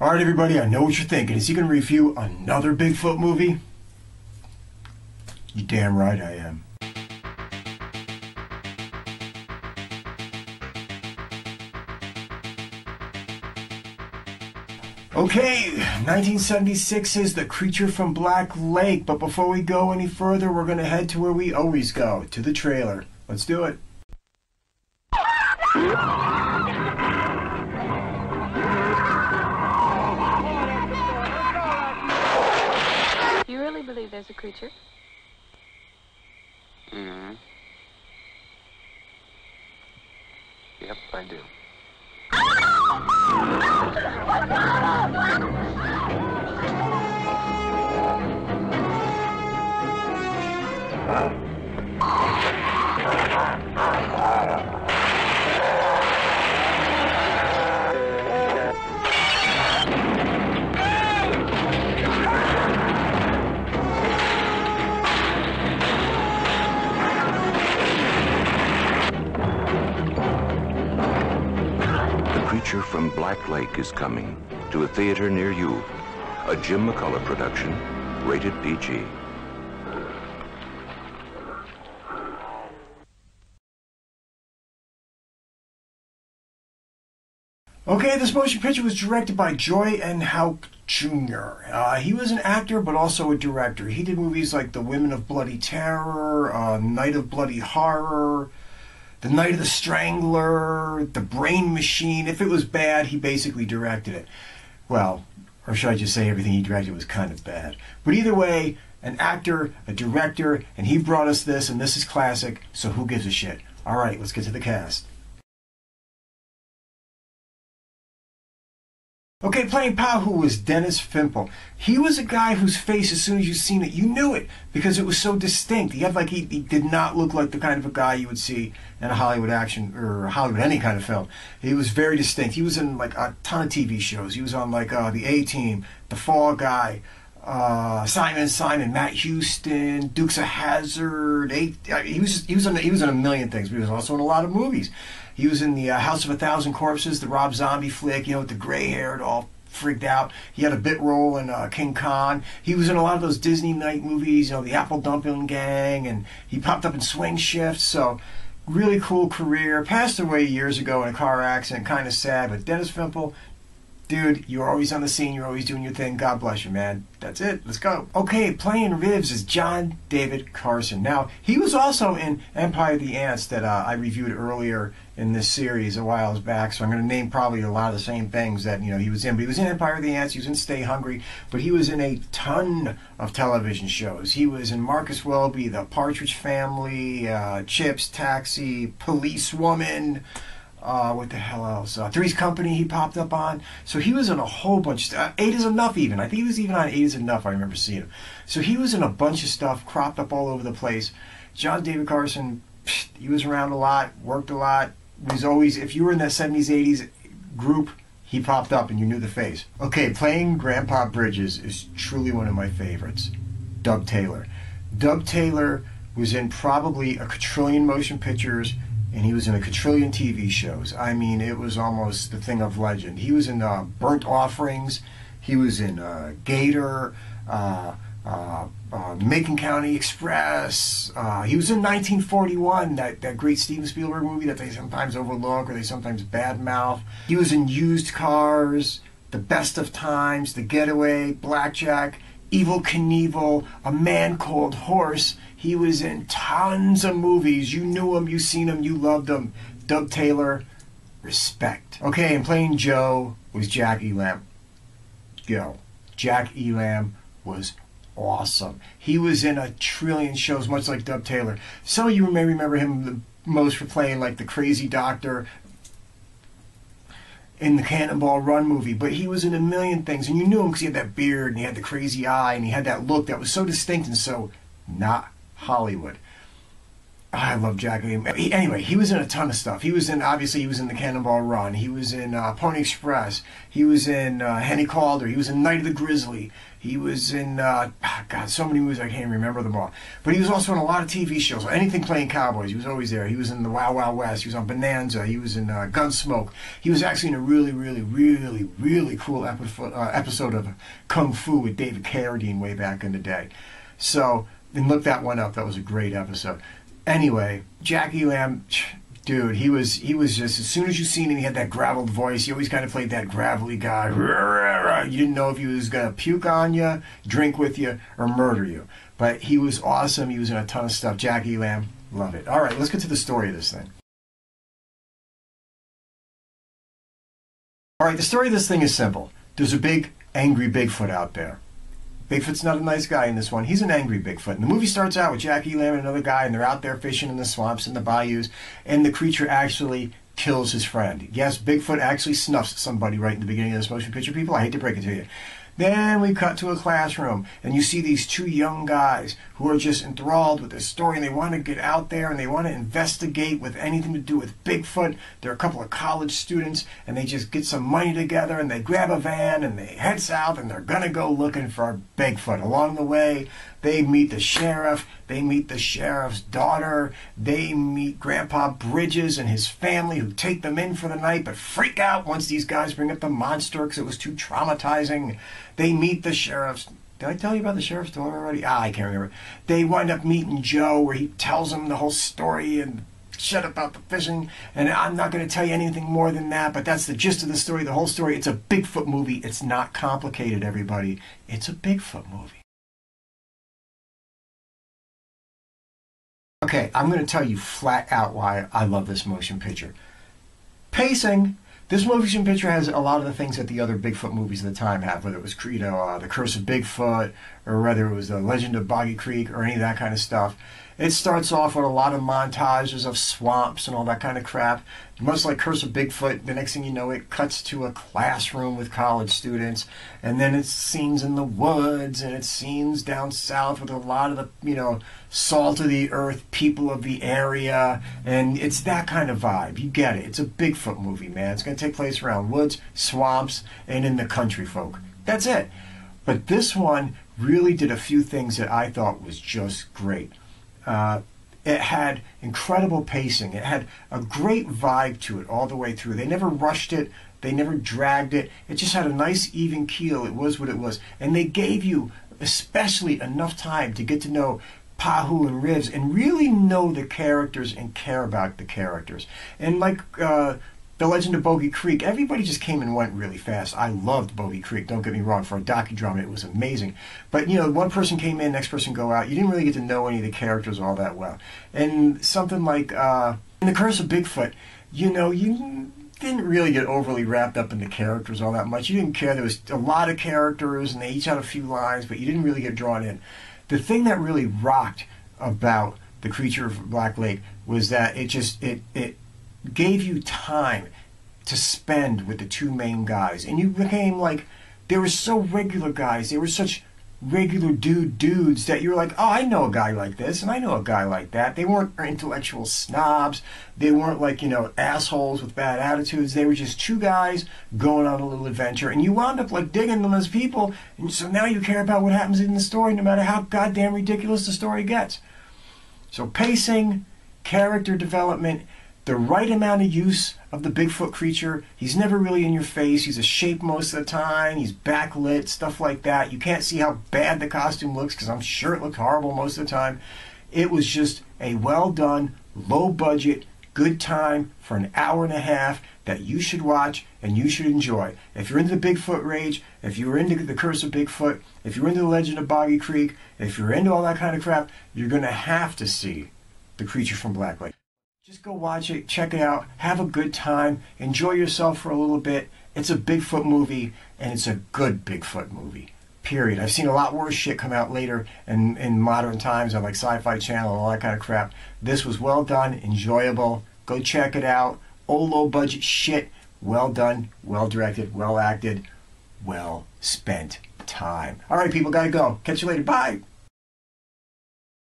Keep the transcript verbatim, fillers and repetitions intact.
All right, everybody, I know what you're thinking. Is he going to review another Bigfoot movie? You're damn right I am. Okay, nineteen seventy-six's The Creature from Black Lake. But before we go any further, we're going to head to where we always go, to the trailer. Let's do it. Do you really believe there's a creature? Mm-hmm. Yep, I do. The Creature from Black Lake is coming to a theater near you. A Jim McCullough production, rated P G. Okay, this motion picture was directed by Joy N. Houck Junior Uh, he was an actor, but also a director. He did movies like The Women of Bloody Terror, uh, Night of Bloody Horror, The Night of the Strangler, The Brain Machine. If it was bad, he basically directed it. Well, or should I just say everything he directed was kind of bad. But either way, an actor, a director, and he brought us this, and this is classic, so who gives a shit? All right, let's get to the cast. Okay, playing Pahoo was Dennis Fimple. He was a guy whose face, as soon as you seen it, you knew it because it was so distinct. He had like he, he did not look like the kind of a guy you would see in a Hollywood action or Hollywood any kind of film. He was very distinct. He was in like a ton of T V shows. He was on like uh, the A Team, The Fall Guy, uh, Simon Simon, Matt Houston, Dukes of Hazzard. Eight, I mean, he was just, he was on he was in a million things. But he was also in a lot of movies. He was in the uh, House of a Thousand Corpses, the Rob Zombie flick, you know, with the gray haired, all freaked out. He had a bit role in uh, King Kong. He was in a lot of those Disney night movies, you know, the Apple Dumping Gang, and he popped up in Swing Shift. So, really cool career. Passed away years ago in a car accident, kind of sad. But Dennis Fimple, dude, you're always on the scene. You're always doing your thing. God bless you, man. That's it. Let's go. Okay, playing Rives is John David Carson. Now, he was also in Empire of the Ants that uh, I reviewed earlier in this series a while back. So I'm going to name probably a lot of the same things that you know he was in. But he was in Empire of the Ants. He was in Stay Hungry. But he was in a ton of television shows. He was in Marcus Welby, The Partridge Family, uh, Chips, Taxi, Policewoman. Uh, what the hell else? Uh, Three's Company he popped up on. So he was in a whole bunch of stuff. Uh, Eight is Enough even. I think he was even on Eight is Enough. I remember seeing him. So he was in a bunch of stuff, cropped up all over the place. John David Carson, psh, he was around a lot, worked a lot. He was always, if you were in that seventies, eighties group, he popped up and you knew the face. Okay, playing Grandpa Bridges is truly one of my favorites. Dub Taylor. Dub Taylor was in probably a quadrillion motion pictures, and he was in a quadrillion T V shows. I mean, it was almost the thing of legend. He was in uh, Burnt Offerings. He was in uh, Gator, uh, uh, uh, Macon County Express. Uh, he was in nineteen forty-one, that, that great Steven Spielberg movie that they sometimes overlook or they sometimes badmouth. He was in Used Cars, The Best of Times, The Getaway, Blackjack, Evil Knievel, A Man Called Horse. He was in tons of movies. You knew him, you seen him, you loved him. Dub Taylor, respect. Okay, and playing Joe was Jack Elam. Yo, Jack Elam was awesome. He was in a trillion shows, much like Dub Taylor. Some of you may remember him the most for playing like the crazy doctor in the Cannonball Run movie, but he was in a million things, and you knew him because he had that beard, and he had the crazy eye, and he had that look that was so distinct and so not Hollywood. I love Jack Elam. Anyway, he was in a ton of stuff. He was in, obviously, he was in the Cannonball Run. He was in uh, Pony Express. He was in uh, Henny Calder. He was in Night of the Grizzly. He was in, uh, God, so many movies I can't remember them all. But he was also in a lot of T V shows. Anything playing cowboys, he was always there. He was in the Wild Wild West. He was on Bonanza. He was in uh, Gunsmoke. He was actually in a really, really, really, really cool episode, uh, episode of Kung Fu with David Carradine way back in the day. So, and look that one up. That was a great episode. Anyway, Jack Elam, dude, he was he was just, as soon as you seen him, he had that graveled voice. He always kind of played that gravelly guy. You didn't know if he was going to puke on you, drink with you, or murder you. But he was awesome. He was in a ton of stuff. Jack Elam, love it. All right, let's get to the story of this thing. All right, the story of this thing is simple. There's a big, angry Bigfoot out there. Bigfoot's not a nice guy in this one. He's an angry Bigfoot. And the movie starts out with Jack Elam and another guy, and they're out there fishing in the swamps and the bayous, and the creature actually kills his friend. Yes, Bigfoot actually snuffs somebody right in the beginning of this motion picture, people. I hate to break it to you. Then we cut to a classroom, and you see these two young guys who are just enthralled with this story, and they want to get out there, and they want to investigate with anything to do with Bigfoot. They're a couple of college students, and they just get some money together, and they grab a van, and they head south, and they're going to go looking for Bigfoot. Along the way, they meet the sheriff, they meet the sheriff's daughter, they meet Grandpa Bridges and his family, who take them in for the night, but freak out once these guys bring up the monster because it was too traumatizing. They meet the sheriff's... Did I tell you about the sheriff's daughter already? Ah, I can't remember. They wind up meeting Joe, where he tells them the whole story and shit about the fishing. And I'm not going to tell you anything more than that, but that's the gist of the story, the whole story. It's a Bigfoot movie. It's not complicated, everybody. It's a Bigfoot movie. Okay, I'm going to tell you flat out why I love this motion picture. Pacing. This motion picture has a lot of the things that the other Bigfoot movies of the time have, whether it was, you know, uh, The Curse of Bigfoot, or whether it was The Legend of Boggy Creek, or any of that kind of stuff. It starts off with a lot of montages of swamps and all that kind of crap. Much like Curse of Bigfoot, the next thing you know, it cuts to a classroom with college students, and then it's scenes in the woods, and it's scenes down south with a lot of the, you know, salt of the earth people of the area, and it's that kind of vibe. You get it. It's a Bigfoot movie, man. It's going to take place around woods, swamps, and in the country folk. That's it. But this one really did a few things that I thought was just great. Uh, it had incredible pacing. It had a great vibe to it all the way through. They never rushed it. They never dragged it. It just had a nice even keel. It was what it was. And they gave you especially enough time to get to know Pahoo and Rives and really know the characters and care about the characters. And like uh, The Legend of Boggy Creek, everybody just came and went really fast. I loved Boggy Creek, don't get me wrong. For a docudrama, it was amazing. But, you know, one person came in, next person go out. You didn't really get to know any of the characters all that well. And something like uh, in The Curse of Bigfoot, you know, you didn't really get overly wrapped up in the characters all that much. You didn't care. There was a lot of characters, and they each had a few lines, but you didn't really get drawn in. The thing that really rocked about The Creature from Black Lake was that it just... it it. gave you time to spend with the two main guys, and you became like, they were so regular guys, they were such regular dude dudes that you were like, oh, I know a guy like this, and I know a guy like that. They weren't intellectual snobs. They weren't like, you know, assholes with bad attitudes. They were just two guys going on a little adventure, and you wound up like digging them as people, and so now you care about what happens in the story, no matter how goddamn ridiculous the story gets. So pacing, character development, the right amount of use of the Bigfoot creature. He's never really in your face. He's a shape most of the time. He's backlit, stuff like that. You can't see how bad the costume looks because I'm sure it looked horrible most of the time. It was just a well-done, low-budget, good time for an hour and a half that you should watch and you should enjoy. If you're into the Bigfoot rage, if you're into The Curse of Bigfoot, if you're into The Legend of Boggy Creek, if you're into all that kind of crap, you're going to have to see The Creature from Black Lake. Just go watch it, check it out, have a good time, enjoy yourself for a little bit. It's a Bigfoot movie, and it's a good Bigfoot movie, period. I've seen a lot worse shit come out later in, in modern times on like Sci-Fi Channel and all that kind of crap. This was well done, enjoyable. Go check it out. Old low-budget shit. Well done, well-directed, well-acted, well-spent time. All right, people, gotta go. Catch you later. Bye.